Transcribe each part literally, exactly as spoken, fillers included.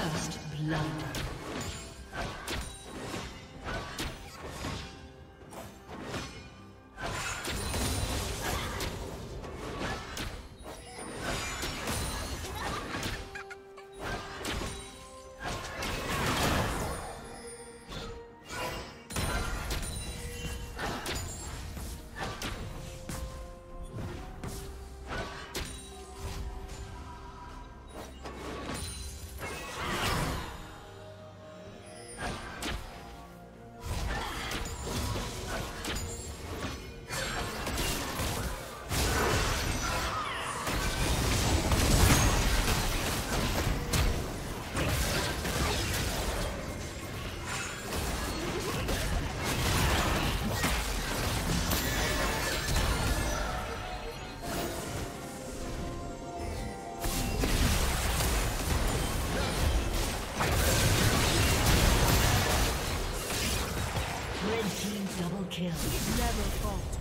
First blood. Kill. Never fault.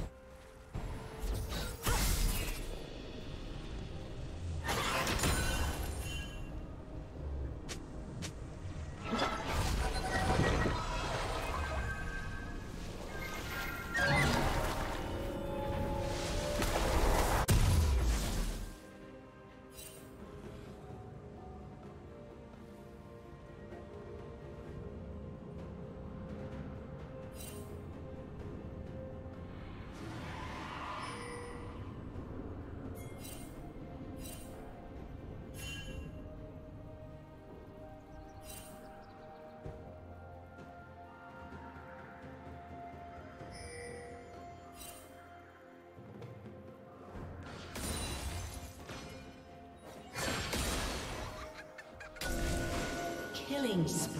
Killing spree.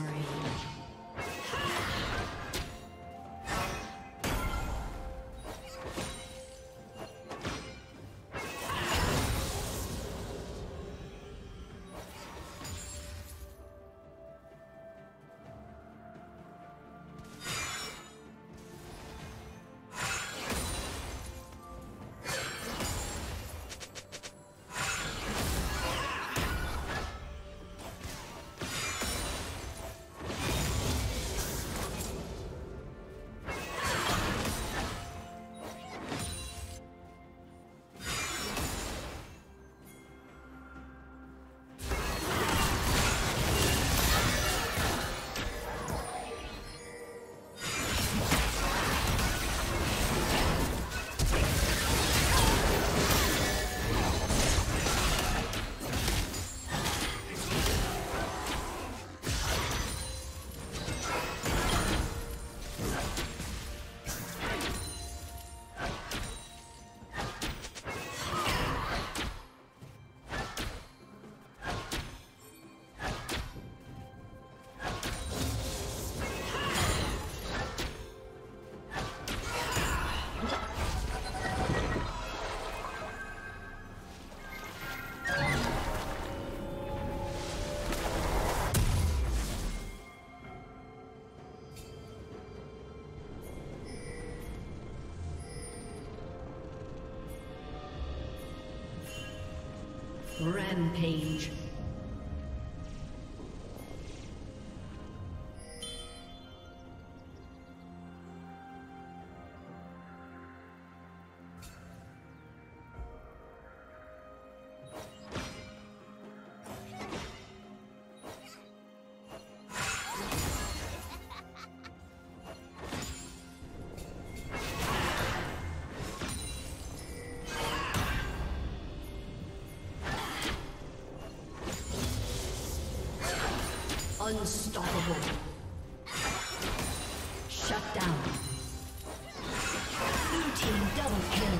Rampage. Unstoppable. Shut down. Blue team double kill.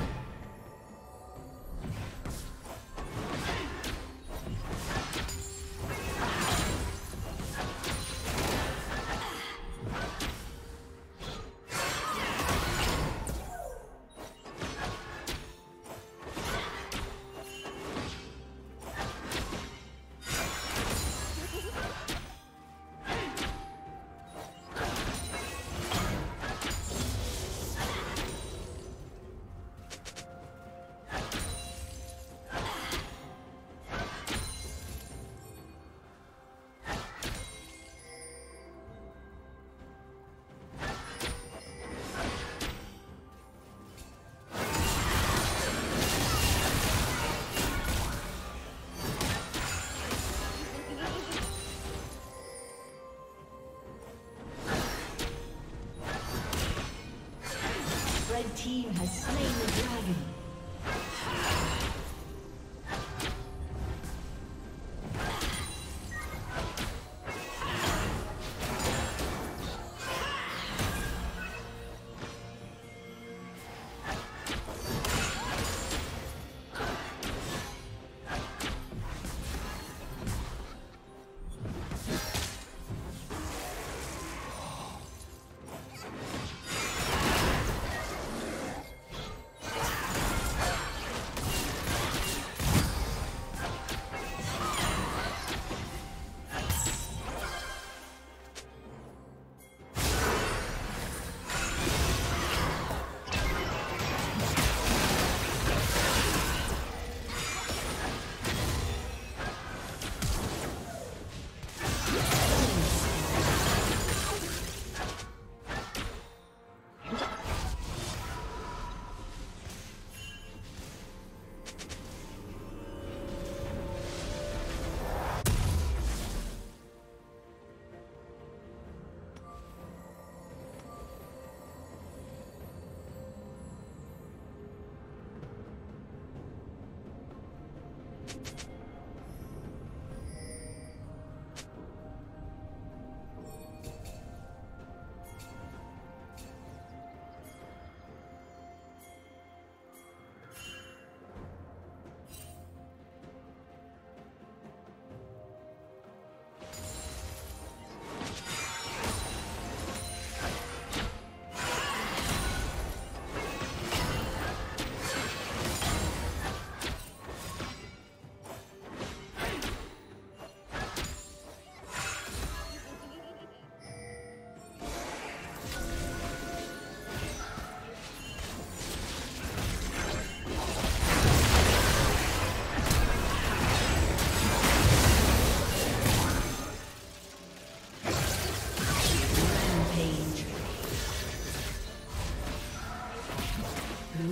Red team has slain the dragon.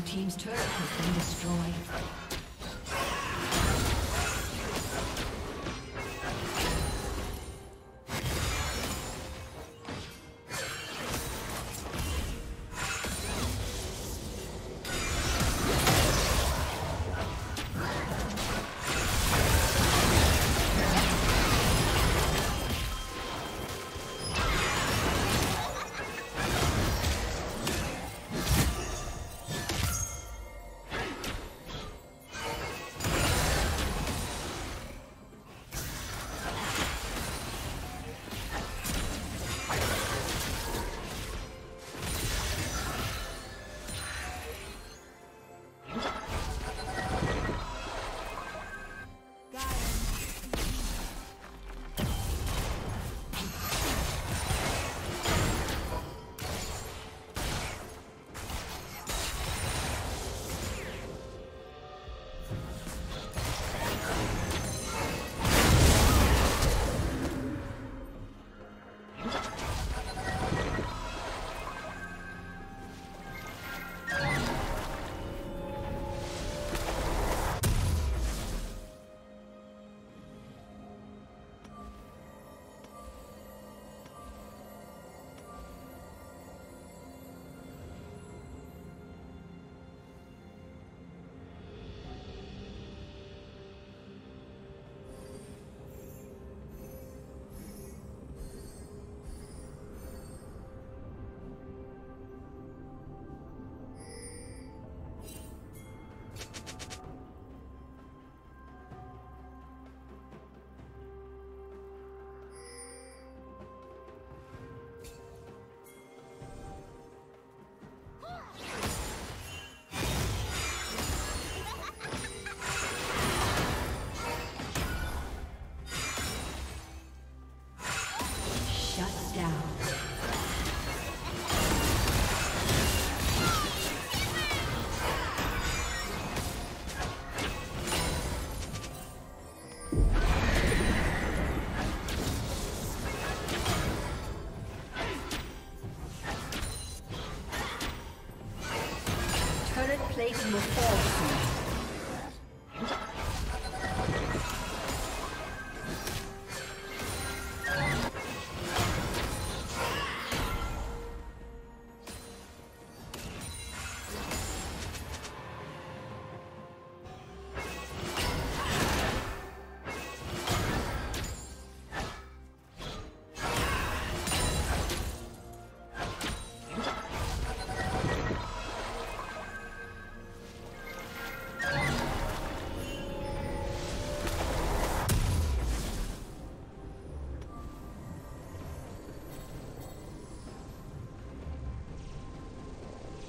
Team's turret has been destroyed. Place in the fall.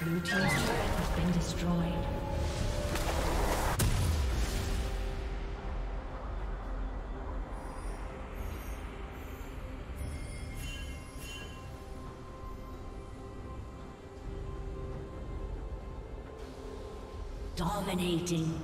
Blue team's turret has been destroyed. Dominating.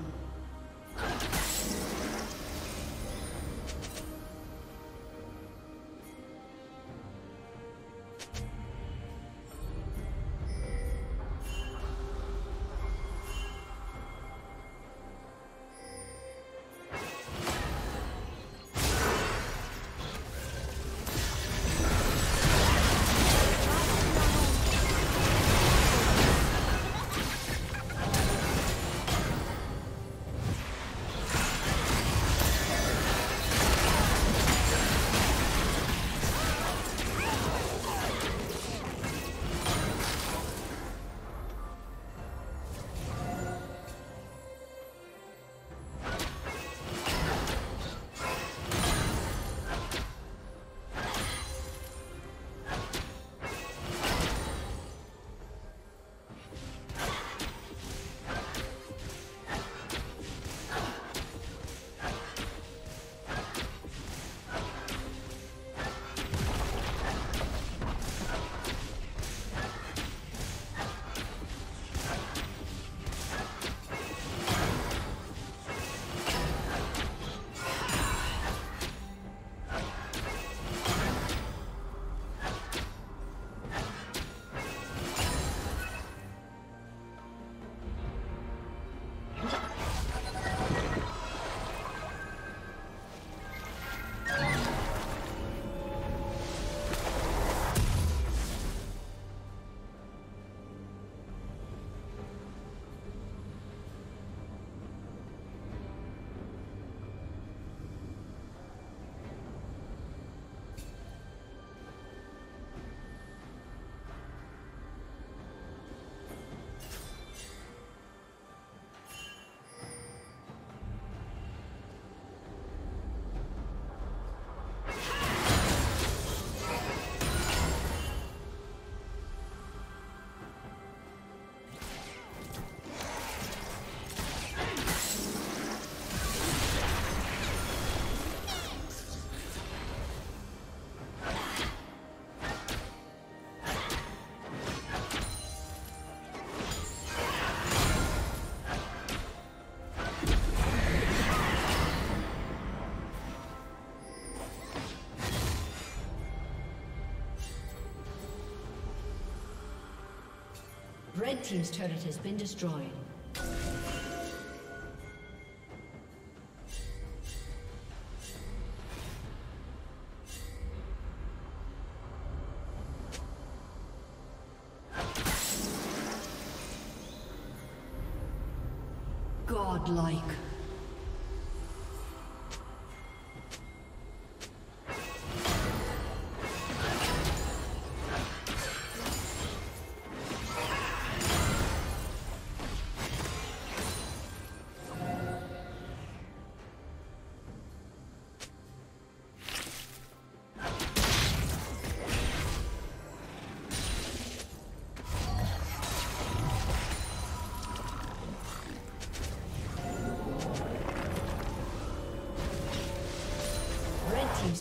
Red team's turret has been destroyed. Godlike. Team's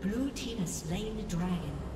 Blue team has slain the dragon.